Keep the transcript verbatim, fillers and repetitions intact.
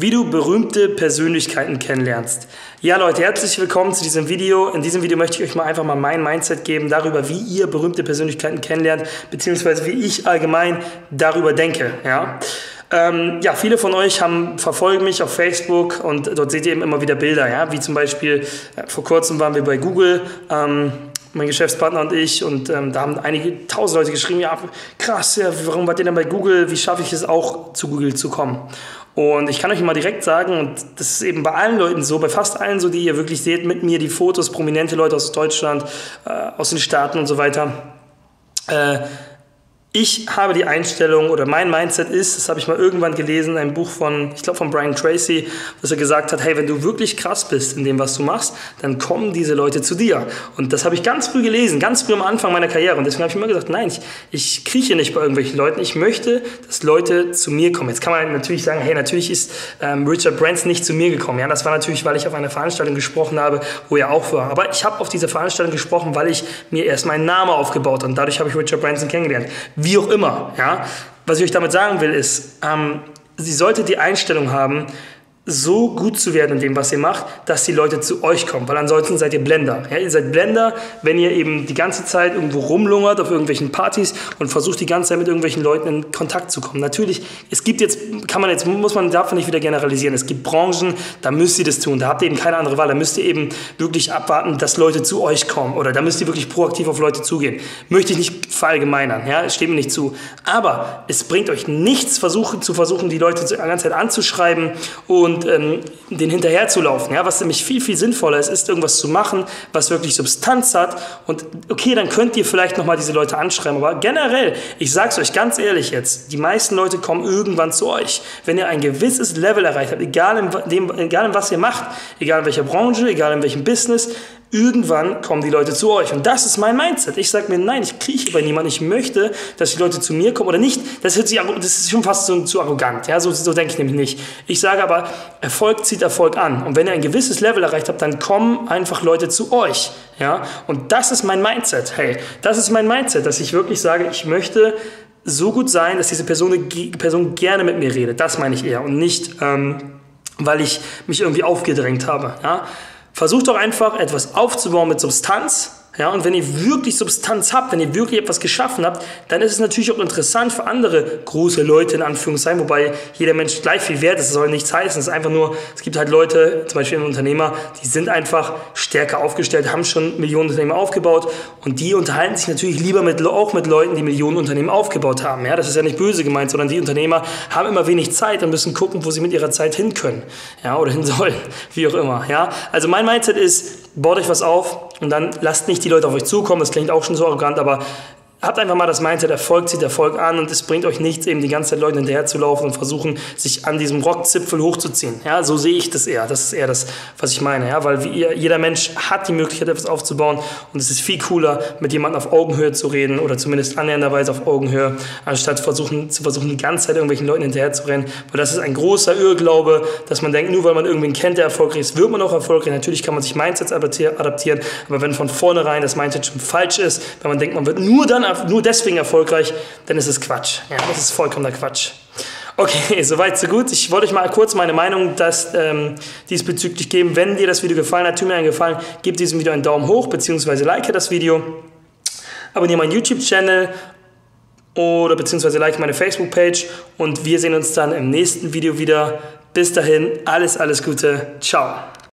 Wie du berühmte Persönlichkeiten kennenlernst. Ja Leute, herzlich willkommen zu diesem Video. In diesem Video möchte ich euch mal einfach mal mein Mindset geben, darüber, wie ihr berühmte Persönlichkeiten kennenlernt, beziehungsweise wie ich allgemein darüber denke. Ja? Ähm, ja, viele von euch haben, verfolgen mich auf Facebook und dort seht ihr eben immer wieder Bilder, ja? Wie zum Beispiel, äh, vor kurzem waren wir bei Google, ähm, mein Geschäftspartner und ich, und ähm, da haben einige tausend Leute geschrieben, ja krass, ja, warum wart ihr denn bei Google, wie schaffe ich es auch zu Google zu kommen? Und ich kann euch mal direkt sagen, und das ist eben bei allen Leuten so, bei fast allen so, die ihr wirklich seht mit mir, die Fotos, prominente Leute aus Deutschland, äh, aus den Staaten und so weiter, äh, ich habe die Einstellung, oder mein Mindset ist, das habe ich mal irgendwann gelesen in einem Buch von, ich glaube von Brian Tracy, dass er gesagt hat, hey, wenn du wirklich krass bist in dem, was du machst, dann kommen diese Leute zu dir. Und das habe ich ganz früh gelesen, ganz früh am Anfang meiner Karriere. Und deswegen habe ich immer gesagt, nein, ich, ich krieche nicht bei irgendwelchen Leuten. Ich möchte, dass Leute zu mir kommen. Jetzt kann man natürlich sagen, hey, natürlich ist ähm, Richard Branson nicht zu mir gekommen. Ja, das war natürlich, weil ich auf einer Veranstaltung gesprochen habe, wo er auch war. Aber ich habe auf dieser Veranstaltung gesprochen, weil ich mir erst meinen Namen aufgebaut habe. Und dadurch habe ich Richard Branson kennengelernt. Wie auch immer, ja. Was ich euch damit sagen will, ist, ähm, sie sollte die Einstellung haben, so gut zu werden in dem, was ihr macht, dass die Leute zu euch kommen, weil ansonsten seid ihr Blender. Ja? Ihr seid Blender, wenn ihr eben die ganze Zeit irgendwo rumlungert auf irgendwelchen Partys und versucht die ganze Zeit mit irgendwelchen Leuten in Kontakt zu kommen. Natürlich, es gibt jetzt, kann man jetzt, muss man davon nicht wieder generalisieren, es gibt Branchen, da müsst ihr das tun, da habt ihr eben keine andere Wahl, da müsst ihr eben wirklich abwarten, dass Leute zu euch kommen, oder da müsst ihr wirklich proaktiv auf Leute zugehen. Möchte ich nicht verallgemeinern, ja? Es steht mir nicht zu. Aber es bringt euch nichts, versuchen, zu versuchen, die Leute die ganze Zeit anzuschreiben und Und, ähm, den hinterher zu laufen. Ja? Was nämlich viel, viel sinnvoller ist, ist irgendwas zu machen, was wirklich Substanz hat, und okay, dann könnt ihr vielleicht nochmal diese Leute anschreiben, aber generell, ich sag's euch ganz ehrlich jetzt, die meisten Leute kommen irgendwann zu euch. Wenn ihr ein gewisses Level erreicht habt, egal in, dem, egal in was ihr macht, egal in welcher Branche, egal in welchem Business, irgendwann kommen die Leute zu euch. Und das ist mein Mindset. Ich sage mir, nein, ich krieche bei niemanden. Ich möchte, dass die Leute zu mir kommen oder nicht. Das, hört sich, das ist schon fast so, zu arrogant. Ja, so, so denke ich nämlich nicht. Ich sage aber, Erfolg zieht Erfolg an. Und wenn ihr ein gewisses Level erreicht habt, dann kommen einfach Leute zu euch. Ja? Und das ist mein Mindset. Hey, das ist mein Mindset, dass ich wirklich sage, ich möchte so gut sein, dass diese Person, die Person gerne mit mir redet. Das meine ich eher. Und nicht, ähm, weil ich mich irgendwie aufgedrängt habe. Ja? Versucht doch einfach, etwas aufzubauen mit Substanz. Ja, und wenn ihr wirklich Substanz habt, wenn ihr wirklich etwas geschaffen habt, dann ist es natürlich auch interessant für andere große Leute, in Anführungszeichen, wobei jeder Mensch gleich viel wert ist, das soll nichts heißen. Es ist einfach nur, es gibt halt Leute, zum Beispiel Unternehmer, die sind einfach stärker aufgestellt, haben schon Millionen Unternehmen aufgebaut, und die unterhalten sich natürlich lieber mit, auch mit Leuten, die Millionen Unternehmen aufgebaut haben. Ja, das ist ja nicht böse gemeint, sondern die Unternehmer haben immer wenig Zeit und müssen gucken, wo sie mit ihrer Zeit hin können, ja, oder hin sollen, wie auch immer. Ja, also mein Mindset ist, baut euch was auf und dann lasst nicht die die Leute auf euch zukommen, das klingt auch schon so arrogant, aber habt einfach mal das Mindset, Erfolg zieht Erfolg an, und es bringt euch nichts, eben die ganze Zeit Leuten hinterher zu laufen und versuchen, sich an diesem Rockzipfel hochzuziehen. Ja, so sehe ich das eher, das ist eher das, was ich meine, ja, weil wie, jeder Mensch hat die Möglichkeit, etwas aufzubauen, und es ist viel cooler, mit jemandem auf Augenhöhe zu reden oder zumindest annähernderweise auf Augenhöhe, anstatt versuchen, zu versuchen, die ganze Zeit irgendwelchen Leuten hinterher zu rennen, weil das ist ein großer Irrglaube, dass man denkt, nur weil man irgendwen kennt, der erfolgreich ist, wird man auch erfolgreich. Natürlich kann man sich Mindsets adaptieren, aber wenn von vornherein das Mindset schon falsch ist, wenn man denkt, man wird nur dann nur deswegen erfolgreich, dann ist es Quatsch. Ja, das ist vollkommener Quatsch. Okay, soweit so gut. Ich wollte euch mal kurz meine Meinung dass, ähm, diesbezüglich geben. Wenn dir das Video gefallen hat, tu mir einen Gefallen, gib diesem Video einen Daumen hoch, beziehungsweise like das Video, abonniere meinen YouTube-Channel oder beziehungsweise like meine Facebook-Page, und wir sehen uns dann im nächsten Video wieder. Bis dahin, alles, alles Gute. Ciao.